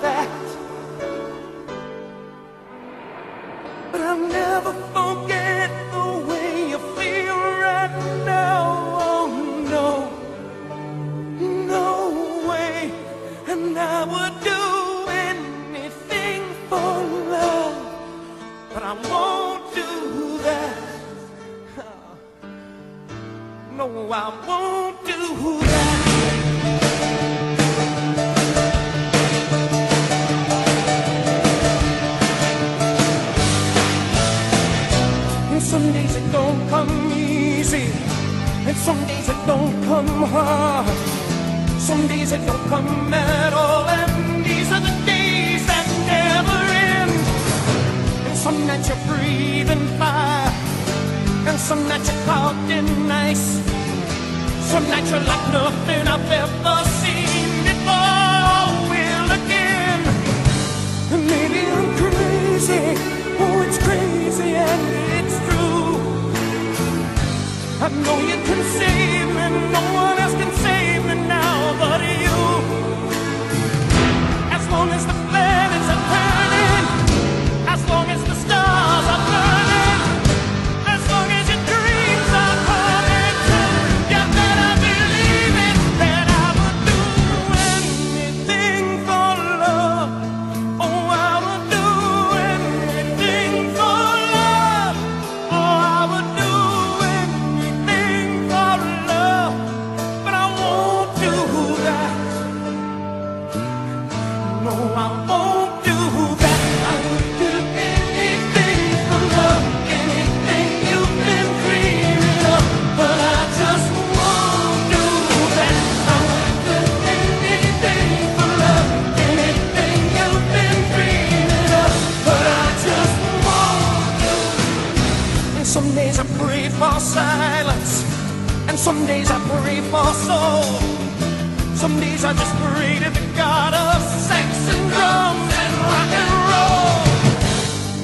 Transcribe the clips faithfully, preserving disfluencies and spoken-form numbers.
fact. But I'll never forget the way you feel right now. Oh no, no way. And I would do anything for love, but I won't do that. No, I won't do that. Some days it don't come easy, and some days it don't come hard. Some days it don't come at all, and these are the days that never end. And some nights you're breathing fire, and some nights you're caught in ice. Some nights you're like nothing I've ever seen before, will again. And maybe I'm crazy, oh it's crazy and I know you can save me, no one else can save me now but you. As long as the planets are turning, as long as the stars are burning, as long as your dreams are coming true, you better believe it, that I would do anything for love. Oh, I would do anything for love. Oh, I would do for silence, and some days I pray for soul. Some days I just pray to the God of sex and drums and rock and roll.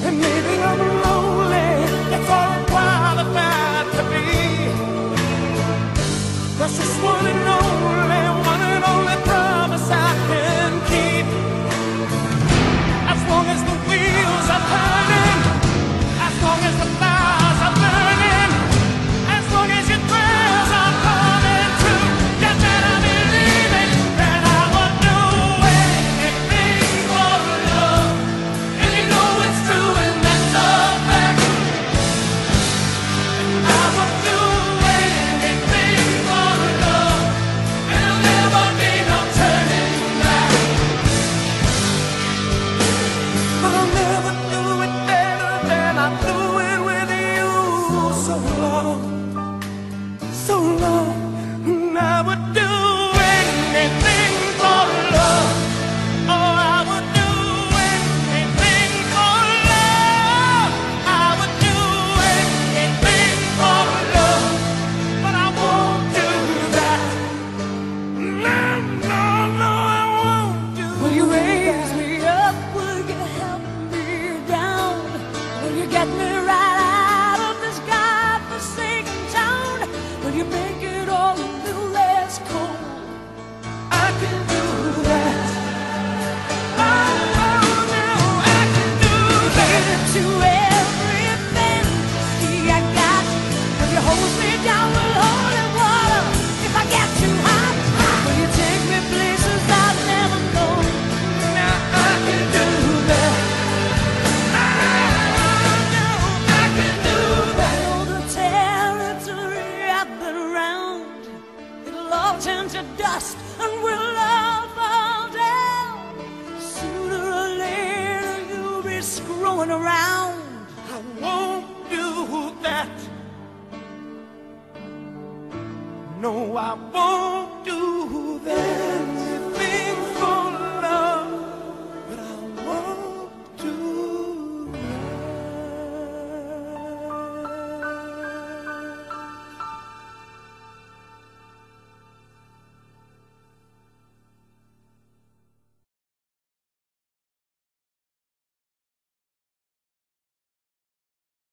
And maybe I'm lonely, that's all I'm qualified to be. That's just one and only, one and only promise I can keep. As long as the wheels are turning, as long as the fires are burning, no, I won't.